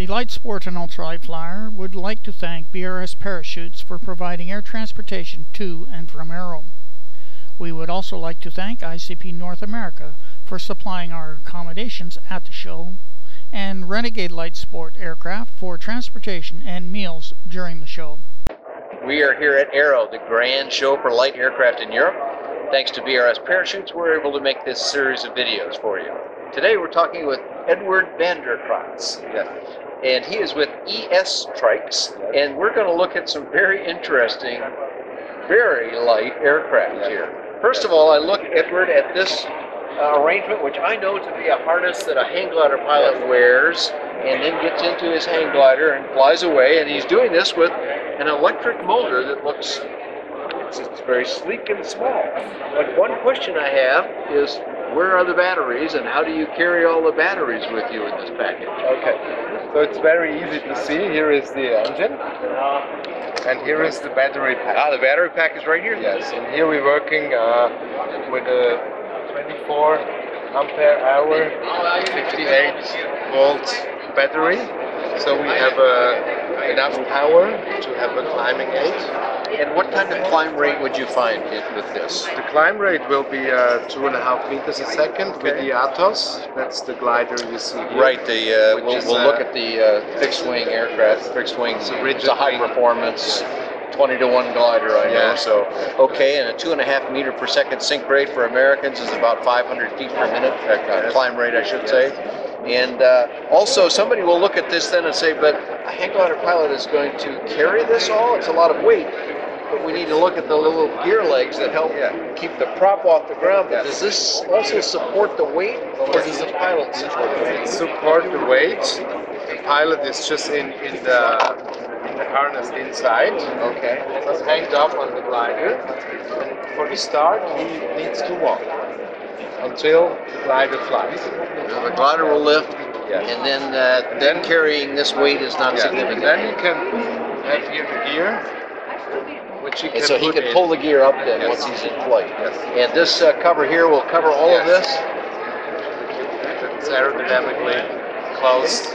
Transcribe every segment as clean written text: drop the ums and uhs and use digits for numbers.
The Light Sport and Ultralight Flyer would like to thank BRS Parachutes for providing air transportation to and from Aero. We would also like to thank ICP North America for supplying our accommodations at the show, and Renegade Light Sport aircraft for transportation and meals during the show. We are here at Aero, the grand show for light aircraft in Europe. Thanks to BRS Parachutes, we're able to make this series of videos for you. Today we're talking with Edward van de Kraats. Yeah. And he is with es Trikes, and we're going to look at some very interesting, very light aircraft here. First of all, I look, Edward, at this arrangement, which I know to be a harness that a hang glider pilot wears and then gets into his hang glider and flies away, and he's doing this with an electric motor that looks, it's very sleek and small. But one question I have is, where are the batteries, and how do you carry all the batteries with you in this package? Okay, so it's very easy to see. Here is the engine, and here is the battery pack. Ah, the battery pack is right here? Yes, and here we're working with a 24 ampere hour, 58 volt battery. So we have enough power to have a climbing aid. And what kind of climb rate would you find with this? The climb rate will be 2.5 meters a second with the ATOS. That's the glider you see here. Right, the, we'll look at the fixed wing aircraft, fixed wing, it's a high performance 20-to-1 glider, I know. So, okay, and a 2.5 meter per second sink rate for Americans is about 500 feet per minute, climb rate I should say. And also, somebody will look at this then and say, but a hang glider pilot is going to carry this all? It's a lot of weight. But we need to look at the little gear legs that help keep the prop off the ground. But does this also support the weight, or does the pilot support the weight? Support the weight. The pilot is just in the harness inside. Okay. It's hanged up on the glider. And for the start, he needs to walk until the glider flies. The glider will lift, and then carrying this weight is not significant. Then you can have here the gear, which you can so he can pull the gear up then once he's in flight. Yes. And this cover here will cover all of this. It's aerodynamically closed.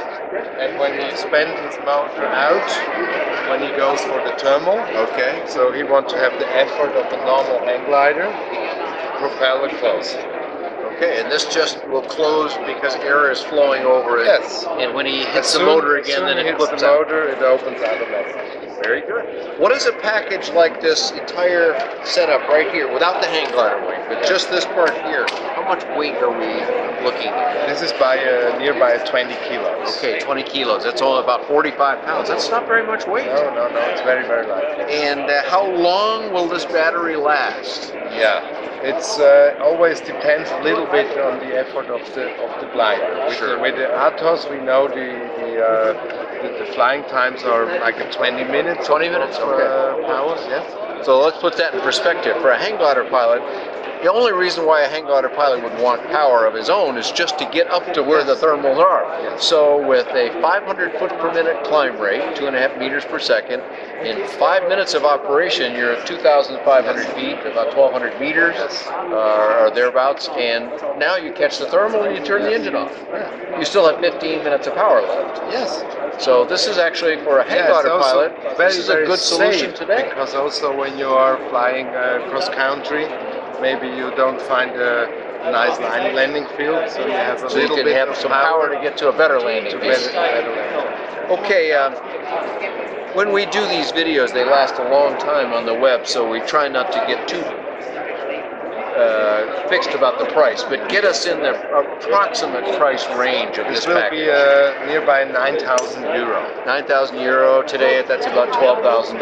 And when he spends his motor out, when he goes for the thermal, so he wants to have the effort of the normal hang glider, propeller closed. Okay, and this just will close because air is flowing over it. Yes. And when he hits the motor again, then it flips the motor, it opens automatically. Very good. What is a package like this entire setup right here, without the hang glider wing, but just this part here? How much weight are we looking at? This is by nearby 20 kilos. Okay, 20 kilos. That's only about 45 pounds. That's not very much weight. No, no, no. It's very, very light. And how long will this battery last? Yeah. It's always depends a little bit on the effort of the glider. With the ATOS, we know the flying times are like a 20 minutes. 20 minutes. Hours. Yes. So let's put that in perspective. For a hang glider pilot, the only reason why a hang glider pilot would want power of his own is just to get up to where the thermals are. Yes. So with a 500 foot per minute climb rate, 2.5 meters per second, in 5 minutes of operation, you're at 2,500 feet, about 1,200 meters or thereabouts, and now you catch the thermal and you turn the engine off. Yeah. You still have 15 minutes of power left. Yes. So this is actually, for a hang glider pilot, this is a good solution today. Because also when you are flying cross-country, maybe you don't find a nice landing field, so you have a little bit of some power to get to a better landing field. Okay, when we do these videos, they last a long time on the web, so we try not to get too fixed about the price, but get us in the approximate price range of this package. This will be nearby 9,000 euro. 9,000 euro today, that's about $12,000.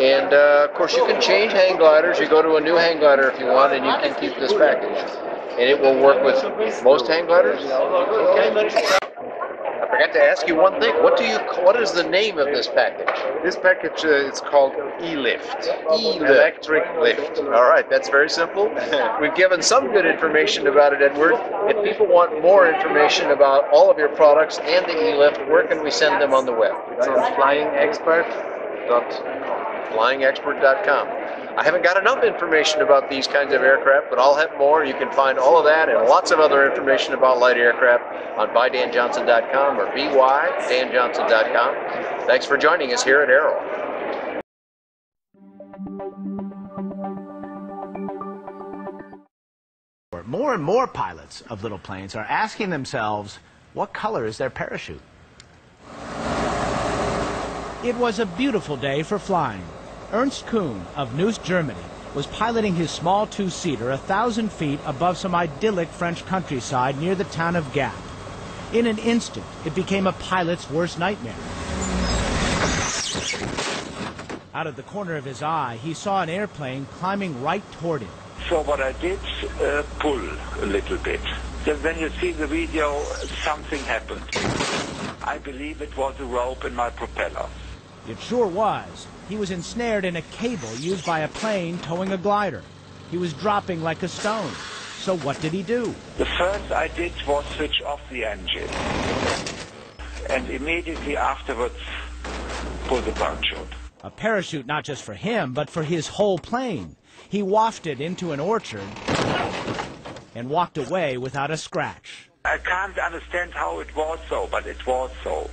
And of course you can change hang gliders. You go to a new hang glider if you want, and you can keep this package. And it will work with most hang gliders. I forgot to ask you one thing. What is the name of this package? This package is called e-Lift. Electric lift. All right, that's very simple. We've given some good information about it, Edward. If people want more information about all of your products and the e-Lift, where can we send them on the web? It's on FlyingExpert.com. FlyingExpert.com. I haven't got enough information about these kinds of aircraft, but I'll have more. You can find all of that and lots of other information about light aircraft on ByDanJohnson.com or ByDanJohnson.com. Thanks for joining us here at Aero. More and more pilots of little planes are asking themselves, what color is their parachute? It was a beautiful day for flying. Ernst Kuhn of Neuss, Germany, was piloting his small two-seater 1,000 feet above some idyllic French countryside near the town of Gap. In an instant, it became a pilot's worst nightmare. Out of the corner of his eye, he saw an airplane climbing right toward him. So what I did, pull a little bit. Then when you see the video, something happened. I believe it was a rope in my propeller. It sure was. He was ensnared in a cable used by a plane towing a glider. He was dropping like a stone. So what did he do? The first I did was switch off the engine. And immediately afterwards, pull the parachute. A parachute not just for him, but for his whole plane. He wafted into an orchard and walked away without a scratch. I can't understand how it was so, but it was so.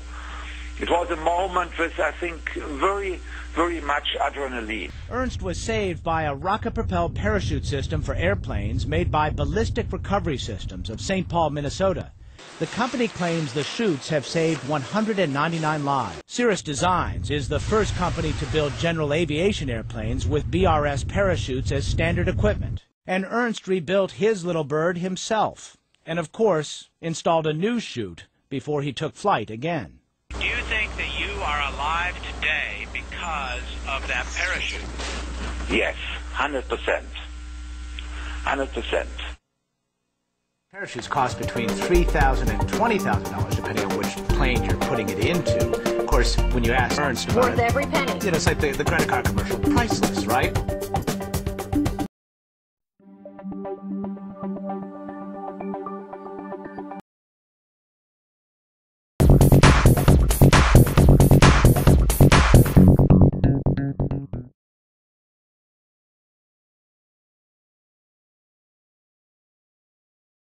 It was a moment with, I think, very, very much adrenaline. Ernst was saved by a rocket-propelled parachute system for airplanes made by Ballistic Recovery Systems of St. Paul, Minnesota. The company claims the chutes have saved 199 lives. Cirrus Designs is the first company to build general aviation airplanes with BRS parachutes as standard equipment. And Ernst rebuilt his little bird himself. And of course, installed a new chute before he took flight again. Do you think that you are alive today because of that parachute? Yes, 100%. 100%. Parachutes cost between $3,000 and $20,000, depending on which plane you're putting it into. Of course, when you ask Ernst about it, worth every penny. You know, it's like the credit card commercial. Priceless, right?